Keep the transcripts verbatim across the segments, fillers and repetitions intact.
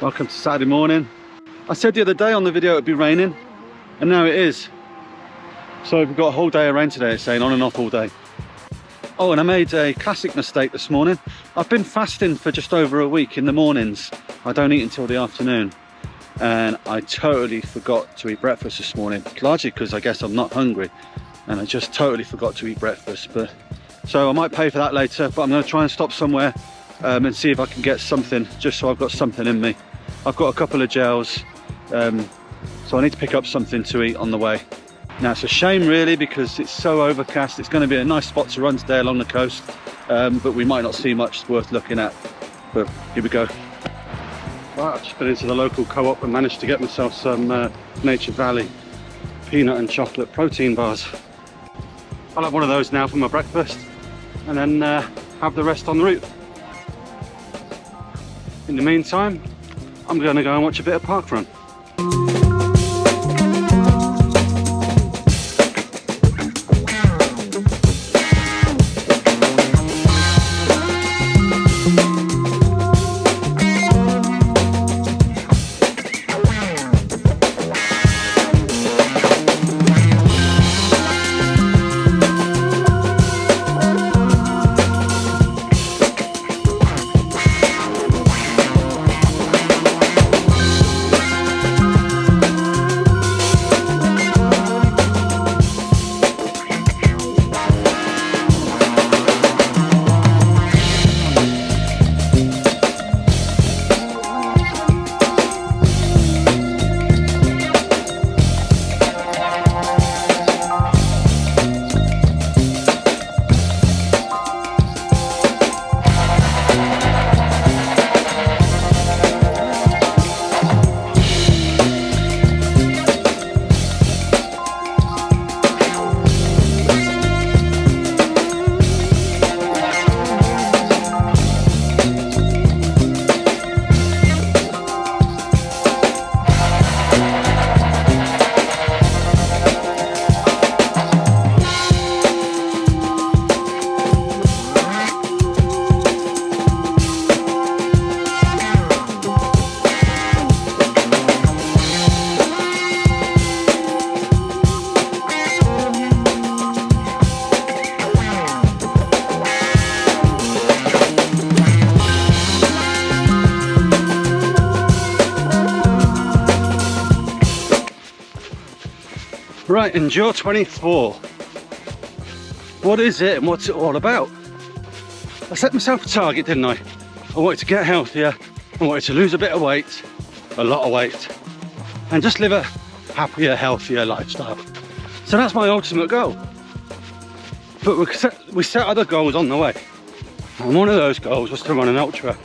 Welcome to Saturday morning. I said the other day on the video it'd be raining, and now it is. So we've got a whole day of rain today, it's saying, on and off all day. Oh, and I made a classic mistake this morning. I've been fasting for just over a week in the mornings. I don't eat until the afternoon. And I totally forgot to eat breakfast this morning, largely because I guess I'm not hungry. And I just totally forgot to eat breakfast. But so I might pay for that later, but I'm gonna try and stop somewhere um, and see if I can get something, just so I've got something in me. I've got a couple of gels, um, so I need to pick up something to eat on the way. Now it's a shame really, because it's so overcast. It's going to be a nice spot to run today along the coast, um, but we might not see much worth looking at. But here we go. Right, I've just been into the local co-op and managed to get myself some uh, Nature Valley peanut and chocolate protein bars. I'll have one of those now for my breakfast, and then uh, have the rest en route. In the meantime, I'm going to go and watch a bit of park run. Right, Endure twenty-four. What is it and what's it all about? I set myself a target, didn't I? I wanted to get healthier, I wanted to lose a bit of weight, a lot of weight, and just live a happier, healthier lifestyle. So that's my ultimate goal. But we set, we set other goals on the way. And one of those goals was to run an ultra.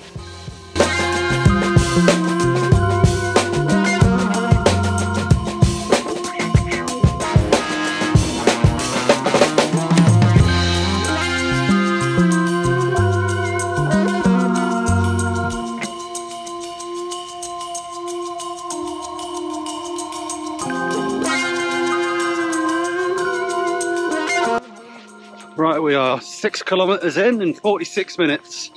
Right, we are six kilometres in in forty-six minutes.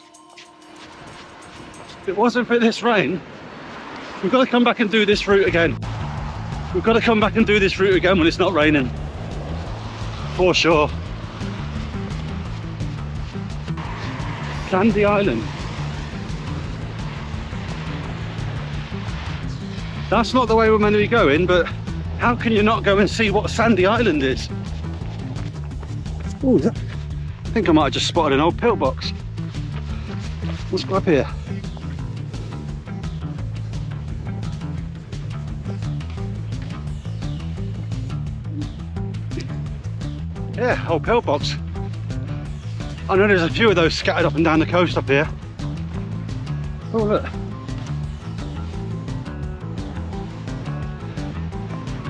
If it wasn't for this rain, we've got to come back and do this route again. We've got to come back and do this route again when it's not raining. For sure. Sandy Island. That's not the way we're meant to be going, but how can you not go and see what Sandy Island is? Ooh, I think I might have just spotted an old pillbox. Let's go up here. Yeah, old pillbox. I know there's a few of those scattered up and down the coast up here. Oh, look.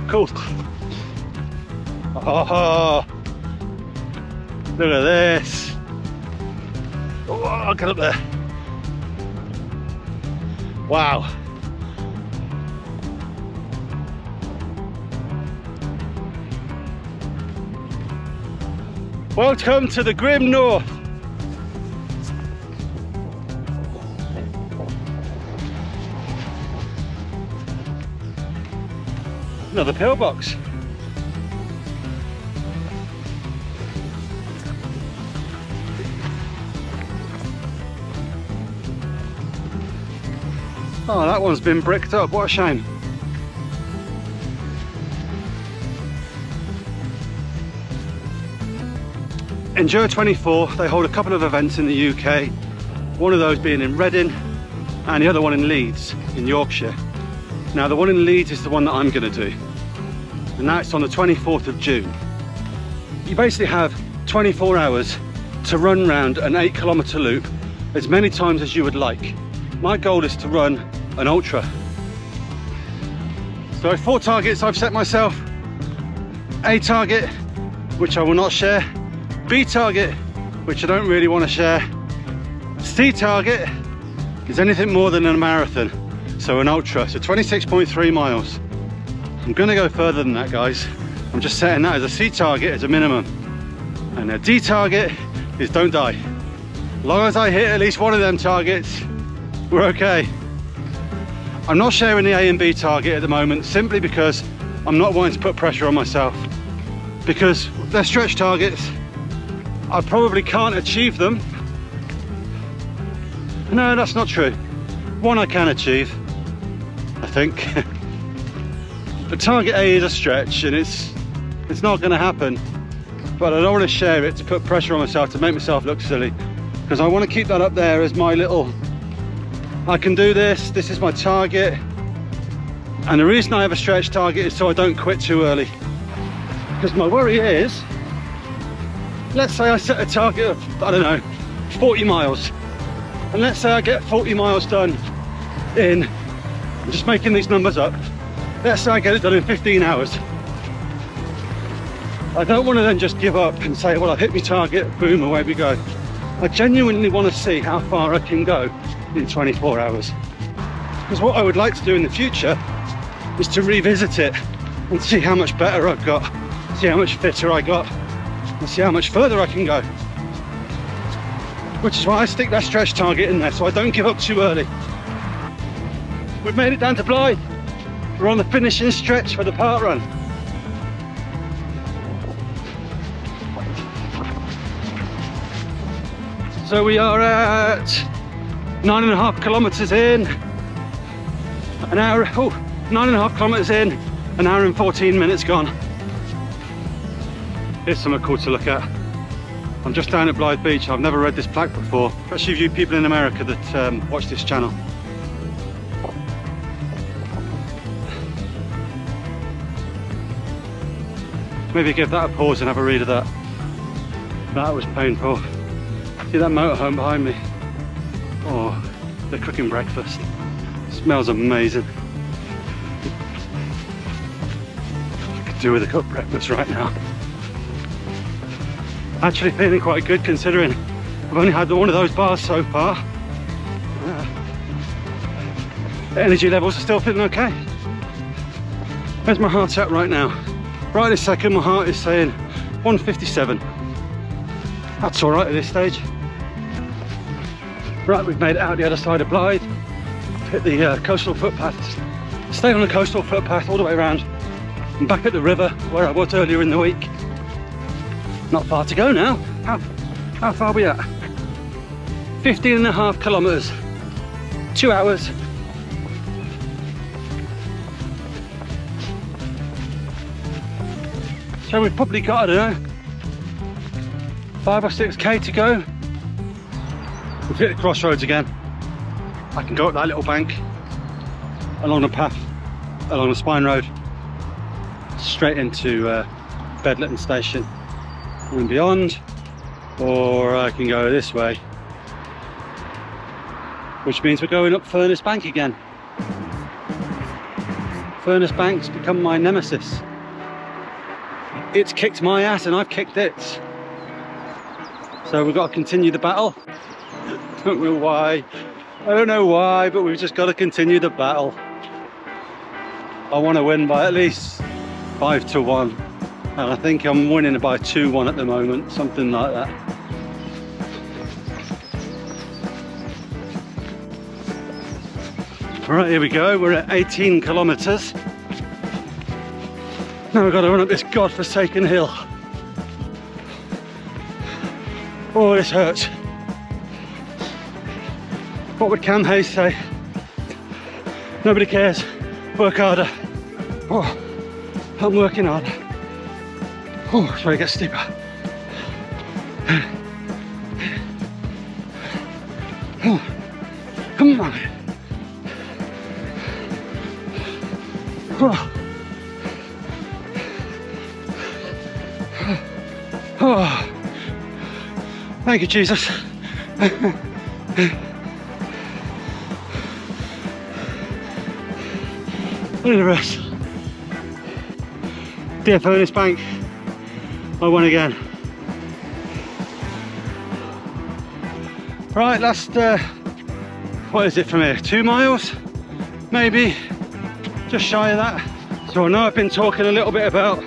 Cool. Oh. Look at this. Oh, get up there. Wow. Welcome to the Grim North. Another pillbox. Oh, that one's been bricked up, what a shame. Endure twenty-four, they hold a couple of events in the U K, one of those being in Reading and the other one in Leeds, in Yorkshire. Now the one in Leeds is the one that I'm going to do, and that's on the twenty-fourth of June. You basically have twenty-four hours to run round an eight kilometre loop as many times as you would like. My goal is to run an ultra. So four targets I've set myself: A target, which I will not share, B target, which I don't really want to share. C target is anything more than a marathon, so an ultra, so twenty-six point three miles. I'm gonna go further than that, guys. I'm just setting that as a C target as a minimum. And a D target is don't die. As long as I hit at least one of them targets, we're okay. I'm not sharing the A and B target at the moment, simply because I'm not wanting to put pressure on myself. Because they're stretch targets, I probably can't achieve them. No, that's not true. One I can achieve, I think. But target A is a stretch and it's it's not gonna happen. But I don't wanna share it to put pressure on myself, to make myself look silly. Because I wanna keep that up there as my little, I can do this, this is my target. And the reason I have a stretch target is so I don't quit too early. Because my worry is, let's say I set a target of, I don't know, forty miles. And let's say I get forty miles done in, I'm just making these numbers up, let's say I get it done in fifteen hours. I don't want to then just give up and say, well, I've hit my target, boom, away we go. I genuinely want to see how far I can go in twenty-four hours. Because what I would like to do in the future is to revisit it and see how much better I've got, see how much fitter I got, and see how much further I can go. Which is why I stick that stretch target in there, so I don't give up too early. We've made it down to Blyth. We're on the finishing stretch for the part run. So we are at nine and a half kilometers in, an hour, oh, nine and a half kilometers in, an hour and fourteen minutes gone. Here's something cool to look at. I'm just down at Blyth Beach. I've never read this plaque before. Especially if you people in America that um, watch this channel. Maybe give that a pause and have a read of that. That was painful. See that motorhome behind me? Oh, they're cooking breakfast. It smells amazing. I could do with a cooked breakfast right now. Actually feeling quite good considering I've only had one of those bars so far. Uh, the energy levels are still feeling okay. Where's my heart at right now? Right this second my heart is saying one fifty-seven. That's all right at this stage. Right, we've made it out the other side of Blyth. Hit the uh, coastal footpath. Stayed on the coastal footpath all the way around. I'm back at the river where I was earlier in the week. Not far to go now. How, how far are we at? fifteen and a half kilometers, two hours. So we've probably got, I don't know, five or six K to go. We've hit the crossroads again. I can go up that little bank, along the path, along the spine road, straight into uh, Bedlington Station and beyond, or I can go this way, which means we're going up Furnace Bank again. Furnace Bank's become my nemesis. It's kicked my ass and I've kicked it. So we've got to continue the battle. I don't know why, I don't know why, but we've just got to continue the battle. I want to win by at least five to one. And I think I'm winning by two one at the moment, something like that. All right, here we go. We're at eighteen kilometers. Now we've got to run up this godforsaken hill. Oh, this hurts. What would Cam Hayes say? Nobody cares. Work harder. Oh, I'm working hard. Oh, that's where it gets steeper. Oh, come on. Oh. Oh. Thank you, Jesus. I need a rest. Dear Furnace Bank, I won again. Right, last, uh, what is it from here? Two miles? Maybe, just shy of that. So I know I've been talking a little bit about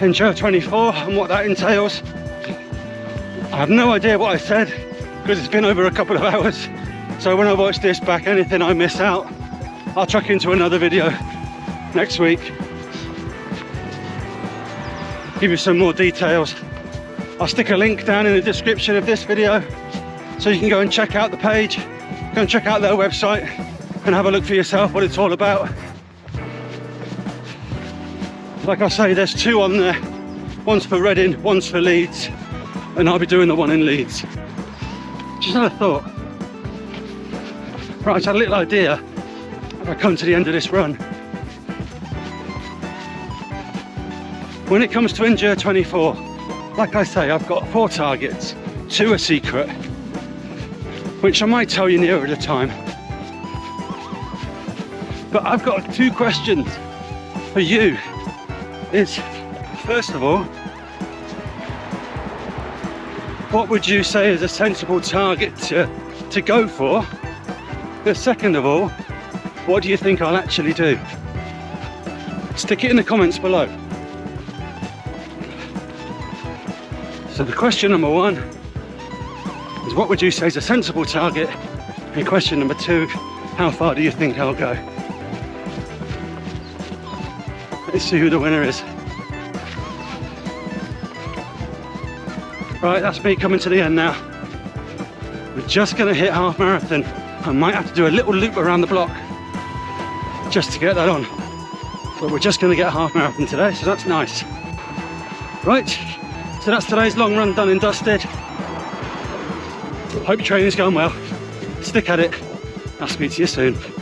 Endure twenty-four and what that entails. I have no idea what I said because it's been over a couple of hours. So when I watch this back, anything I miss out, I'll chuck into another video next week. Give you some more details. I'll stick a link down in the description of this video so you can go and check out the page, go and check out their website and have a look for yourself what it's all about. Like I say, there's two on there. One's for Reading, one's for Leeds, and I'll be doing the one in Leeds. Just had a thought. Right, I just had a little idea when I come to the end of this run. When it comes to Endure twenty-four, like I say, I've got four targets, two are secret, which I might tell you nearer the time. But I've got two questions for you. Is, first of all, what would you say is a sensible target to, to go for? But second of all, what do you think I'll actually do? Stick it in the comments below. So the question number one is, what would you say is a sensible target? And question number two, how far do you think I'll go? Let's see who the winner is. Right, that's me coming to the end now. We're just gonna hit half marathon. I might have to do a little loop around the block just to get that on. But we're just gonna get half marathon today, so that's nice. Right. So that's today's long run done and dusted. Hope your training's going well. Stick at it. I'll speak to you soon.